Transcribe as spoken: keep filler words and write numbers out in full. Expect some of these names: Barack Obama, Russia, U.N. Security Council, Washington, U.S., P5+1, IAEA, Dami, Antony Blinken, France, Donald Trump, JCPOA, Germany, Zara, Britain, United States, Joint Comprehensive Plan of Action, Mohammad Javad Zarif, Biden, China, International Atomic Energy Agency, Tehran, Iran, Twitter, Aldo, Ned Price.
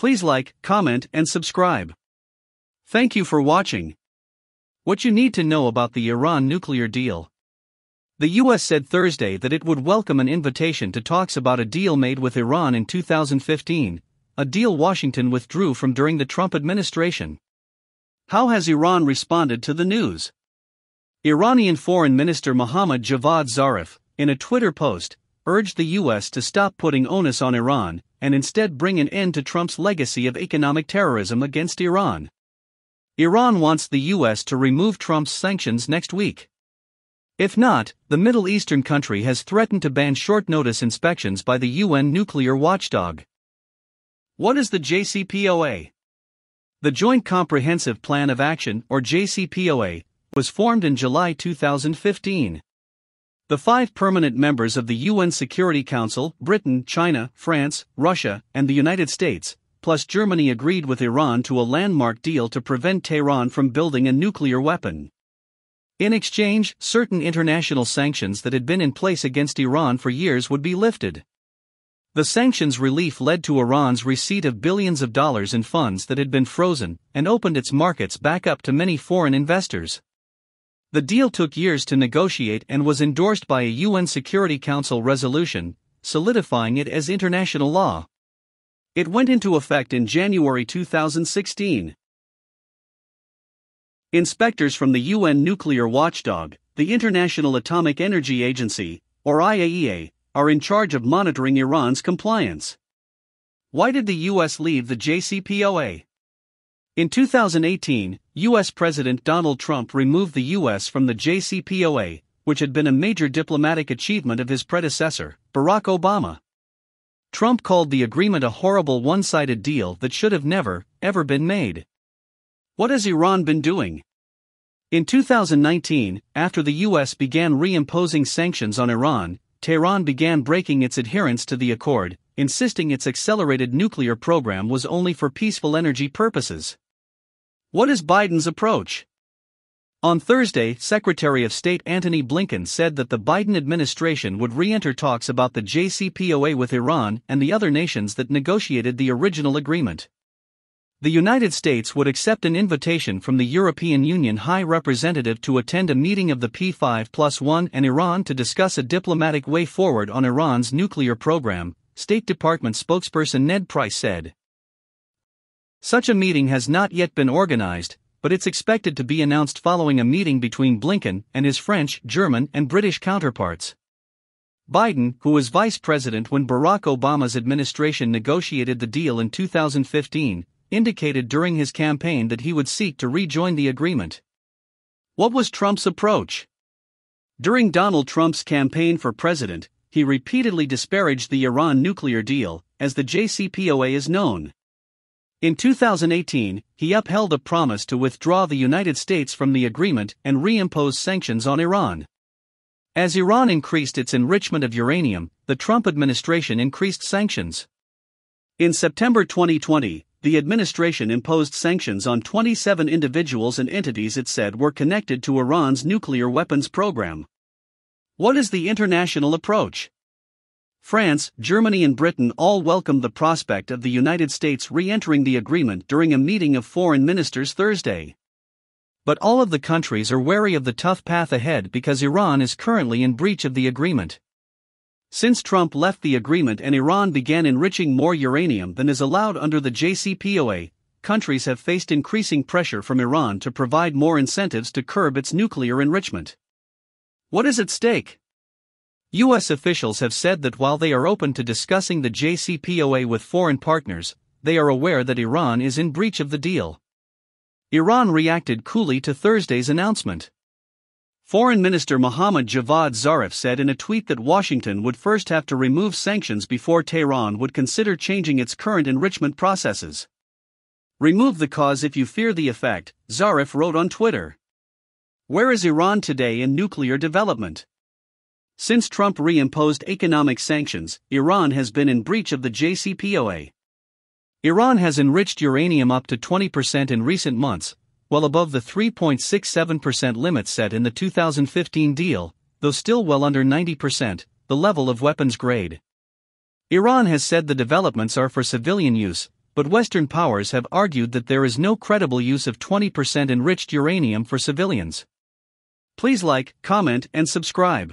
Please like, comment, and subscribe. Thank you for watching. What you need to know about the Iran nuclear deal. The U S said Thursday that it would welcome an invitation to talks about a deal made with Iran in two thousand fifteen, a deal Washington withdrew from during the Trump administration. How has Iran responded to the news? Iranian Foreign Minister Mohammad Javad Zarif, in a Twitter post, urged the U S to stop putting onus on Iran and instead bring an end to Trump's legacy of economic terrorism against Iran. Iran wants the U S to remove Trump's sanctions next week. If not, the Middle Eastern country has threatened to ban short-notice inspections by the U N nuclear watchdog. What is the J C P O A? The Joint Comprehensive Plan of Action, or J C P O A, was formed in July two thousand fifteen. The five permanent members of the U N Security Council, Britain, China, France, Russia, and the United States, plus Germany, agreed with Iran to a landmark deal to prevent Tehran from building a nuclear weapon. In exchange, certain international sanctions that had been in place against Iran for years would be lifted. The sanctions relief led to Iran's receipt of billions of dollars in funds that had been frozen and opened its markets back up to many foreign investors. The deal took years to negotiate and was endorsed by a U N Security Council resolution, solidifying it as international law. It went into effect in January two thousand sixteen. Inspectors from the U N nuclear watchdog, the International Atomic Energy Agency, or I A E A, are in charge of monitoring Iran's compliance. Why did the U S leave the J C P O A? In two thousand eighteen, U S President Donald Trump removed the U S from the J C P O A, which had been a major diplomatic achievement of his predecessor, Barack Obama. Trump called the agreement a horrible one-sided deal that should have never, ever been made. What has Iran been doing? In two thousand nineteen, after the U S began reimposing sanctions on Iran, Tehran began breaking its adherence to the accord, insisting its accelerated nuclear program was only for peaceful energy purposes. What is Biden's approach? On Thursday, Secretary of State Antony Blinken said that the Biden administration would re-enter talks about the J C P O A with Iran and the other nations that negotiated the original agreement. The United States would accept an invitation from the European Union High Representative to attend a meeting of the P five plus one and Iran to discuss a diplomatic way forward on Iran's nuclear program, State Department spokesperson Ned Price said. Such a meeting has not yet been organized, but it's expected to be announced following a meeting between Blinken and his French, German, and British counterparts. Biden, who was vice president when Barack Obama's administration negotiated the deal in two thousand fifteen, indicated during his campaign that he would seek to rejoin the agreement. What was Trump's approach? During Donald Trump's campaign for president, he repeatedly disparaged the Iran nuclear deal, as the J C P O A is known. In two thousand eighteen, he upheld a promise to withdraw the United States from the agreement and reimpose sanctions on Iran. As Iran increased its enrichment of uranium, the Trump administration increased sanctions. In September twenty twenty, the administration imposed sanctions on twenty-seven individuals and entities it said were connected to Iran's nuclear weapons program. What is the international approach? France, Germany, and Britain all welcomed the prospect of the United States re-entering the agreement during a meeting of foreign ministers Thursday. But all of the countries are wary of the tough path ahead because Iran is currently in breach of the agreement. Since Trump left the agreement and Iran began enriching more uranium than is allowed under the J C P O A, countries have faced increasing pressure from Iran to provide more incentives to curb its nuclear enrichment. What is at stake? U S officials have said that while they are open to discussing the J C P O A with foreign partners, they are aware that Iran is in breach of the deal. Iran reacted coolly to Thursday's announcement. Foreign Minister Mohammad Javad Zarif said in a tweet that Washington would first have to remove sanctions before Tehran would consider changing its current enrichment processes. "Remove the cause if you fear the effect," Zarif wrote on Twitter. Where is Iran today in nuclear development? Since Trump reimposed economic sanctions, Iran has been in breach of the J C P O A. Iran has enriched uranium up to twenty percent in recent months, well above the three point six seven percent limit set in the two thousand fifteen deal, though still well under ninety percent, the level of weapons grade. Iran has said the developments are for civilian use, but Western powers have argued that there is no credible use of twenty percent enriched uranium for civilians. Please like, comment, and subscribe.